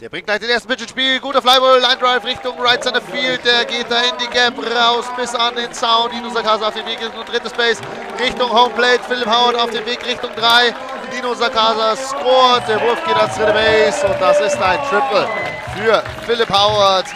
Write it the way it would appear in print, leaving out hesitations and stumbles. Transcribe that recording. Der bringt gleich den ersten Pitch ins Spiel. Guter Flyball, Line Drive Richtung Right Center Field. Der geht da in die Gap raus bis an den Sound. Nino Sacasa auf dem Weg Richtung dritte Base, Richtung Home Plate. Philipp Howard auf dem Weg Richtung 3. Nino Sacasa scoret. Der Wurf geht ans dritte Base und das ist ein Triple für Philipp Howard.